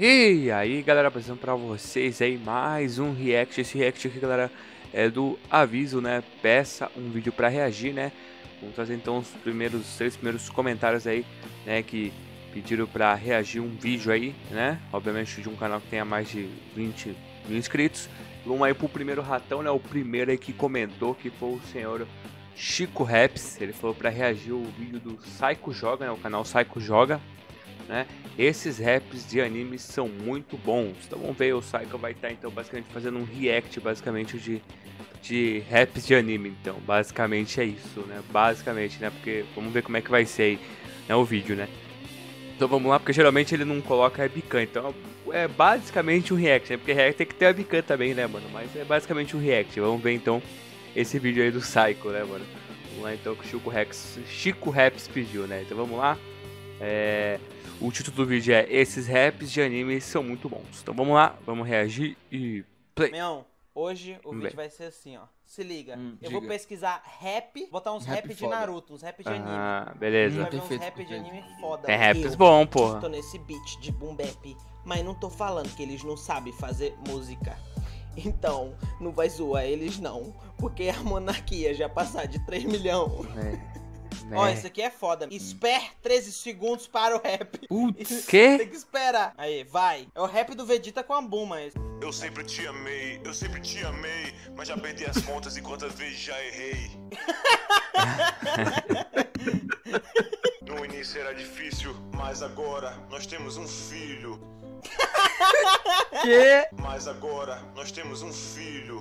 E aí galera, apresentando pra vocês aí mais um react. Esse react aqui galera é do aviso, né, peça um vídeo pra reagir, né. Vamos trazer então os três primeiros comentários aí, né, que pediram pra reagir um vídeo aí, né. Obviamente de um canal que tenha mais de 20 mil inscritos. Vamos aí pro primeiro ratão, né, o primeiro aí que comentou, que foi o senhor Chico Raps. Ele falou pra reagir o vídeo do Saiko Joga, né, o canal Saiko Joga, né? Esses raps de animes são muito bons. Então vamos ver, o Saiko vai estar então basicamente fazendo um react basicamente de raps de anime. Então basicamente é isso, né? Basicamente, né? Porque vamos ver como é que vai ser aí, né, o vídeo, né? Então vamos lá, porque geralmente ele não coloca a bican. Então é basicamente um react, né? Porque react tem que ter a bican também, né, mano? Mas é basicamente um react. Vamos ver então esse vídeo aí do Saiko, né, mano? Vamos lá então, que o Chico Raps pediu, né? Então vamos lá. O título do vídeo é "Esses raps de anime são muito bons". Então vamos lá, vamos reagir e play. Meu, hoje o vídeo vai ser assim, ó. Se liga, eu vou pesquisar rap, botar uns rap de Naruto, uns rap de anime. Ah, beleza. Vai ver uns rap de anime foda. Tem raps bom, porra. Estou nesse beat de boom bap, mas não tô falando que eles não sabem fazer música. Então, não vai zoar eles não, porque a monarquia já passar de 3 milhões. É. Ó, isso aqui é foda. Espera 13 segundos para o rap. Putz, quê? Tem que esperar. Aí, vai. É o rap do Vegeta com a Buma. Mas... Eu sempre te amei, mas já perdi as contas e quantas vezes já errei. No início era difícil, mas agora nós temos um filho. Que? Mas agora nós temos um filho.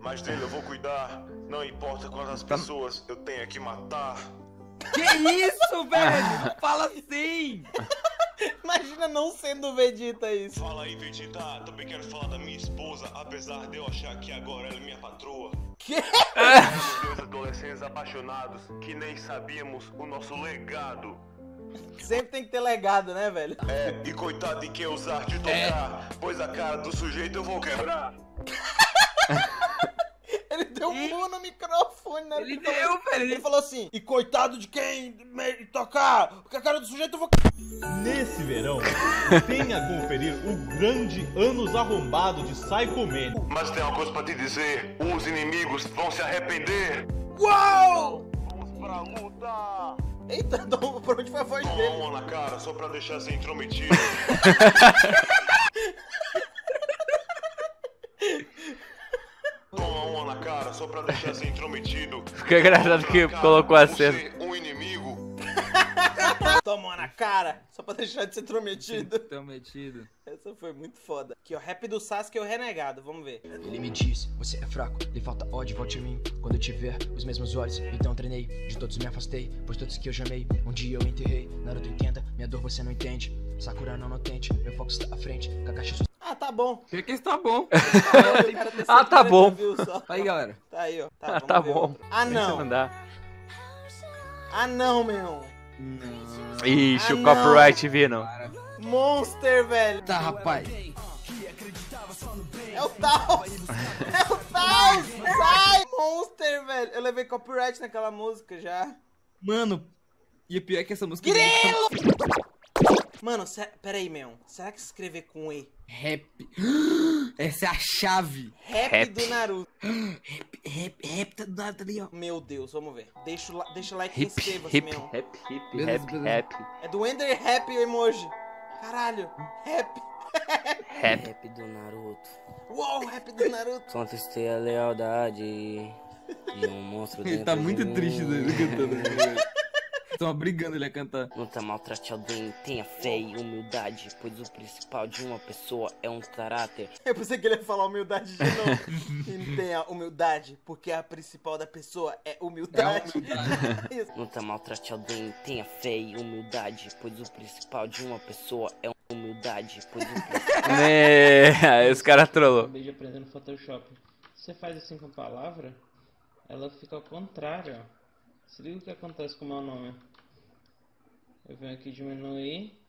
Mas dele eu vou cuidar. Não importa quantas pessoas eu tenha que matar. Que isso, velho? Fala assim! Imagina não sendo Vegeta isso. Fala aí, Vegeta. Também quero falar da minha esposa, apesar de eu achar que agora ela é minha patroa. Que? Dois adolescentes apaixonados que nem sabíamos o nosso legado. Sempre tem que ter legado, né, velho? É, e coitado de quem usar te tocar, pois a cara do sujeito eu vou quebrar. Ele deu um pulo no microfone, né? Ele deu, velho. Ele falou assim, e coitado de quem me tocar, porque a cara do sujeito eu vou... Nesse verão, venha conferir o grande Anos Arrombado de Saiko Man. Mas tem uma coisa pra te dizer, os inimigos vão se arrepender. Uau! Vamos pra luta! Eita, por onde foi a voz dele? Toma uma na cara, só pra deixar sem intrometido. Toma uma na cara, só pra deixar sem intrometido. Fica engraçado que colocou a cena. Um inimigo. Toma uma na cara, só pra deixar de ser intrometido. Intrometido. Essa foi muito foda. Aqui, ó, rap do Sasuke é o renegado, vamos ver. Ele me disse, você é fraco, lhe falta ódio, volte em mim. Quando eu te ver, os mesmos olhos, então treinei. De todos me afastei, pois todos que eu chamei, um dia eu enterrei. Naruto entenda, minha dor você não entende. Sakura não tente, meu foco está à frente. Kakashi... Ah, tá bom. Por que está bom? Ah, tá bom. Aí, galera. Tá aí, ó. Tá, ah, tá bom. Outro. Ah, não. Ah, não, meu. Não. Ixi, o copyright vindo. Monster, velho. Tá, rapaz. É o Taos. É o Taos. Sai, Monster, velho. Eu levei copyright naquela música já. Mano, e o pior é que essa música... Grilo! Mano, peraí, meu. Será que escrever com E? Rap. Essa é a chave. Rap do Naruto. Rap do Naruto ali, ó. Meu Deus, vamos ver. Deixa o like e inscreva-se, meu. Rap. É do Ender Rap o emoji. Caralho. Rap. Rap do Naruto. Uou, rap do Naruto. Contestei a lealdade e um monstro dentro. Ele tá muito triste dele cantando. Estão obrigando ele a cantar. Nunca maltrate alguém, tenha fé e humildade, pois o principal de uma pessoa é um caráter. Eu pensei que ele ia falar humildade de novo. E tenha humildade, porque a principal da pessoa é humildade. É humildade. Nunca maltrate alguém, tenha fé e humildade, pois o principal de uma pessoa é humildade. Pois o principal... Aí os caras trollou. Acabei de aprender no Photoshop. Você faz assim com a palavra, ela fica ao contrário, ó. Se liga o que acontece com o meu nome. Eu venho aqui diminuir.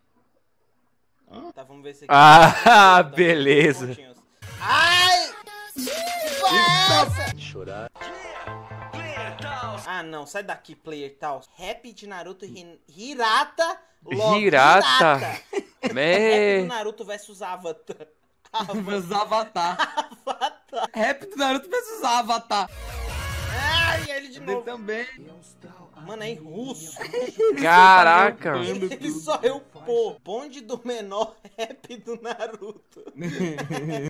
Ah. Tá, vamos ver se aqui. Ah, tá, beleza. Ai! Que chorar. Ah, não, sai daqui, player tal. Rap de Naruto Hirata. Logo, Hirata. Rap do Naruto versus Avatar. Avatar. Rap do Naruto versus Avatar. Ai, ele de novo. Ele também. Mano, é em russo. Caraca. Ele só é o pô. Bonde do menor rap do Naruto.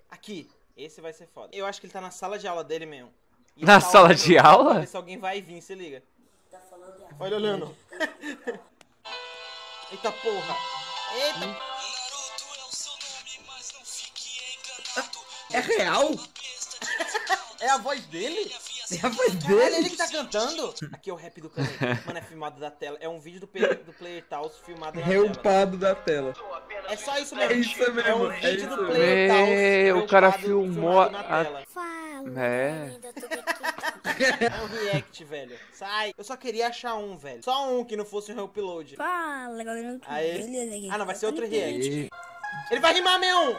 Aqui. Esse vai ser foda. Eu acho que ele tá na sala de aula dele mesmo. E na sala de aula? Pra ver se alguém vai vir, se liga. Tá falando de arma. Olha, Leandro. Eita porra. Eita. Naruto é o seu nome, mas não fique enganado. É real? É a voz dele? É a voz dele? É ele que tá cantando? Aqui é o rap do canal. Mano, é filmado da tela. É um vídeo do Player Taos filmado na tela. Reupado da tela. É só isso mesmo. É isso mesmo. É um vídeo do Player Taos. É, o cara filmou a... É um react, velho. Sai. Eu só queria achar um, velho. Só um que não fosse um reupload. Fala, galera. Aí... Ah, não. Vai ser outro react. Ele vai rimar, meu!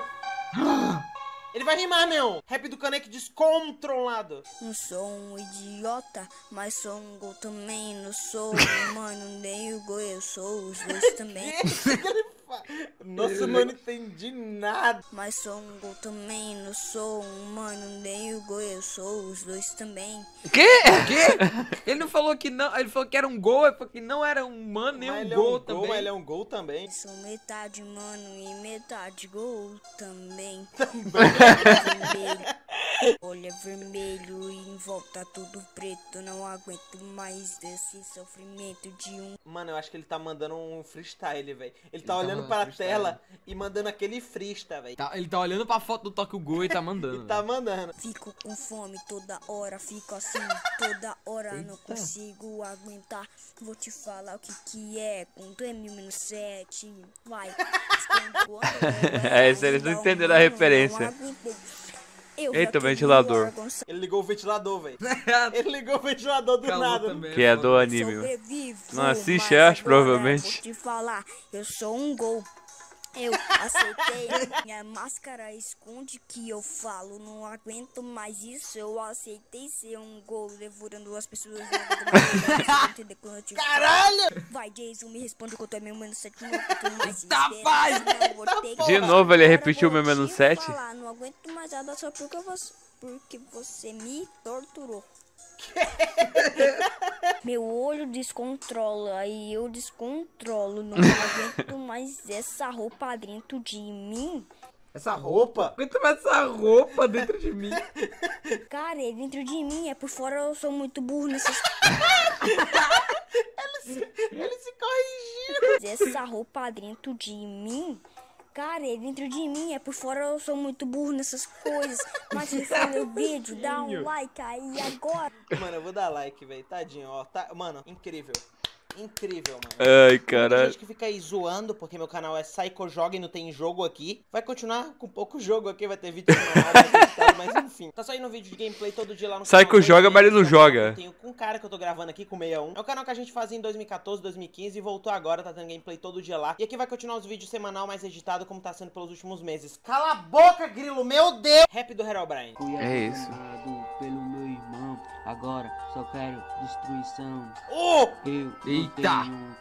Ele vai rimar, meu! Rap do Kaneki descontrolado. Não sou um idiota, mas sou um gol também. Não sou humano, nem o gol, eu sou os dois também. Nossa, mano, entendi nada. Mas sou um gol também, não sou humano, nem o gol, eu sou os dois também. Quê? Quê? Ele não falou que não, ele falou que era um gol, ele falou que não era um humano, nem um gol também. Mas ele é um gol também. Sou metade humano e metade gol também. Olha vermelho e em volta tudo preto. Não aguento mais desse sofrimento de um. Mano, eu acho que ele tá mandando um freestyle, velho. Ele tá olhando pra tela e mandando aquele freestyle, velho. Ele tá olhando pra foto do Tokyo Ghoul e tá mandando. E tá mandando. Fico com fome toda hora, fico assim toda hora. Eita. Não consigo aguentar. Vou te falar o que que é. Quando é menos 7, vai. É, eles não entenderam a referência. Eita, ventilador. Ele ligou o ventilador, velho. Ele ligou o ventilador do nada. Que é do anime. Não assiste, acho, provavelmente. Vou te falar, eu sou um gol. Eu aceitei. Minha máscara esconde que eu falo. Não aguento mais isso. Eu aceitei ser um gol, devorando as pessoas. Caralho! Vai, Jason, me responde quanto é meu menos 7. De novo, ele repetiu meu menos 7. Não aguento mais nada só porque você me torturou. Meu olho descontrola e eu descontrolo. Não aguento mais essa roupa dentro de mim. Essa roupa? Aguento mais essa roupa dentro de mim. Cara, é dentro de mim, é por fora. Eu sou muito burro nessas... ele se corrigiu. Essa roupa dentro de mim. Cara, é dentro de mim, é por fora. Eu sou muito burro nessas coisas. Mas se for meu vídeo, dá um like aí agora. Mano, eu vou dar like, velho. Tadinho, ó. Tá... Mano, incrível. Incrível, mano. Ai, caralho. Tem gente que fica aí zoando, porque meu canal é Saiko Joga e não tem jogo aqui. Vai continuar com pouco jogo aqui, vai ter vídeo normal, mas enfim. Tá saindo vídeo de gameplay todo dia lá no canal. Saiko Joga, mas ele não joga. Tenho com um cara que eu tô gravando aqui, com 61. É o canal que a gente fazia em 2014, 2015 e voltou agora, tá tendo gameplay todo dia lá. E aqui vai continuar os vídeos semanal mais editado, como tá sendo pelos últimos meses. Cala a boca, grilo, meu Deus! Rap do Herobrine. É isso. Pelo meu irmão, agora só quero destruição. Eu não tenho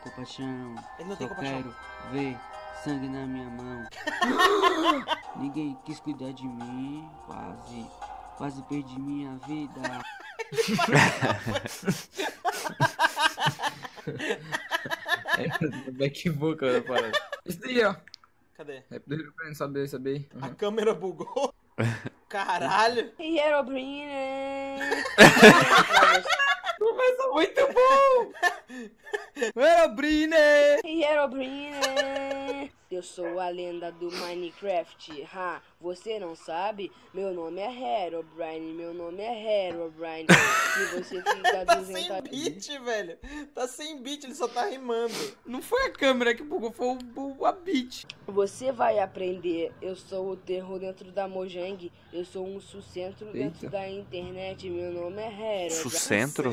compaixão. Ele não tem compaixão. Quero ver sangue na minha mão. Ninguém quis cuidar de mim. Quase perdi minha vida. Back boca da parada. Isso daí, ó. Cadê? É pra saber. A câmera bugou. Caralho! Herobrine! Começa muito bom! Herobrine! Herobrine! Eu sou a lenda do Minecraft, ha! Você não sabe? Meu nome é Herobrine, meu nome é Herobrine. Se você ficar tá sem beat, velho! Tá sem beat, ele só tá rimando. Não foi a câmera que bugou, foi a beat. Você vai aprender, eu sou o terror dentro da Mojang, eu sou um sucentro dentro da internet, meu nome é Herobrine. Sucentro?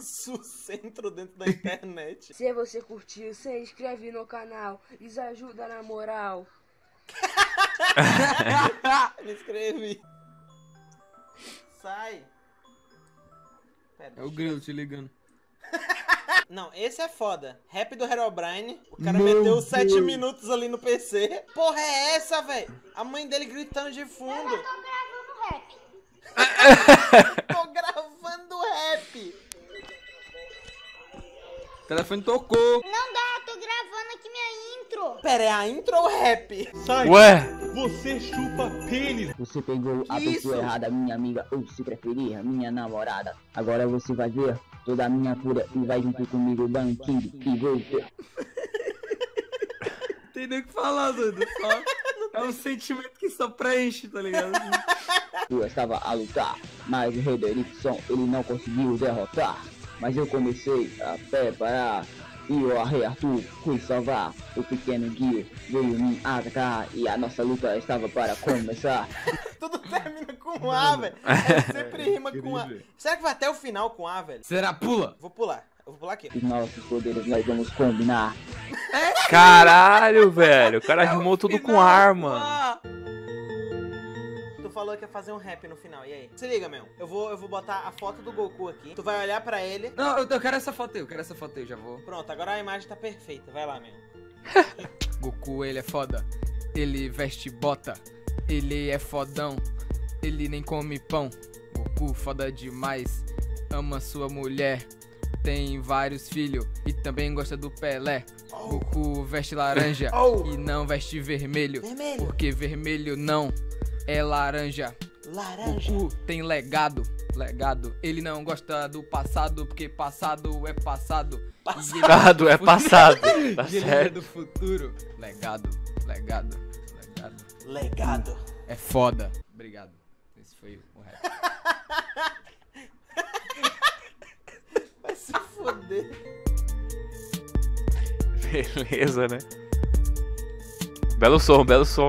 Sucentro dentro da internet. Se você curtiu, se inscreve no canal, isso ajuda na moral. Me inscreve. Sai. Pera, é o grilo te ligando. Não, esse é foda. Rap do Herobrine. O cara meteu 7 minutos ali no PC. Porra, é essa, velho? A mãe dele gritando de fundo. Eu já tô gravando rap. O telefone tocou. Não dá, tô gravando aqui minha intro. Pera, é a intro ou rap? Sai. Ué? Você chupa pênis. Você pegou a pessoa errada, minha amiga, ou se preferir, a minha namorada. Agora você vai ver toda a minha cura e vai junto comigo o banquinho e voltou. Tem nem o que falar, doido. É um sentimento que só preenche, tá ligado? Eu estava a lutar, mas o rei da erupção, ele não conseguiu derrotar. Mas eu comecei a preparar e o rei Arthur fui salvar. O pequeno Gui veio me atacar e a nossa luta estava para começar. Tudo termina com A, velho. Sempre rima com A. Será que vai até o final com A, velho? Será? Pula! Vou pular. Eu vou pular aqui. Os nossos poderes nós vamos combinar. Caralho, velho. O cara rimou tudo com ar, mano. Falou que ia fazer um rap no final, e aí? Se liga, meu. Eu vou botar a foto do Goku aqui. Tu vai olhar pra ele. Não, eu quero essa foto aí, já vou. Pronto, agora a imagem tá perfeita. Vai lá, meu. Goku, ele é foda. Ele veste bota. Ele é fodão. Ele nem come pão. Goku, foda demais. Ama sua mulher. Tem vários filhos e também gosta do Pelé. Oh. Goku veste laranja e não veste vermelho. Porque vermelho não. É laranja. Goku tem legado. Ele não gosta do passado, porque passado é passado. Passado é passado. Tá certo. Ele é do futuro. Legado. É foda. Obrigado. Esse foi o rap. Vai se foder. Beleza, né? Belo som, belo som.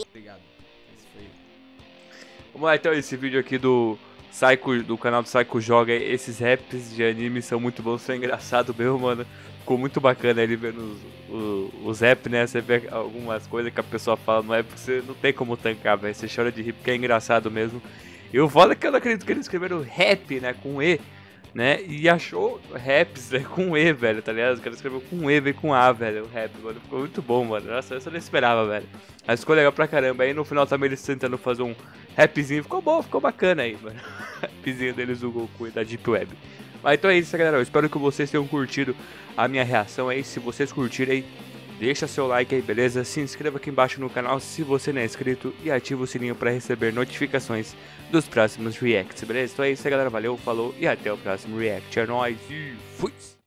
Obrigado. Esse foi. Vamos lá, então, esse vídeo aqui do Saiko, do canal do Saiko Joga. Esses raps de anime são muito bons, são engraçados mesmo, mano. Ficou muito bacana ele vendo os raps, né? Você vê algumas coisas que a pessoa fala no rap, você não tem como tancar, velho. Você chora de rir porque é engraçado mesmo. E o foda é que eu não acredito que eles escreveram rap, né? Com E, né? E achou raps, né? Com E, velho, tá ligado? Os caras escreveram com E, veio com A, velho, o rap, mano. Ficou muito bom, mano. Nossa, eu só não esperava, velho. Mas ficou legal pra caramba. Aí no final também eles tentando fazer um rapzinho. Ficou bom, ficou bacana aí, mano. Rapzinho deles do Goku e da Deep Web. Mas então é isso, galera. Eu espero que vocês tenham curtido a minha reação aí. Se vocês curtirem, deixa seu like aí, beleza? Se inscreva aqui embaixo no canal se você não é inscrito. E ativa o sininho pra receber notificações dos próximos reacts, beleza? Então é isso, galera. Valeu, falou e até o próximo react. É nóis e fui!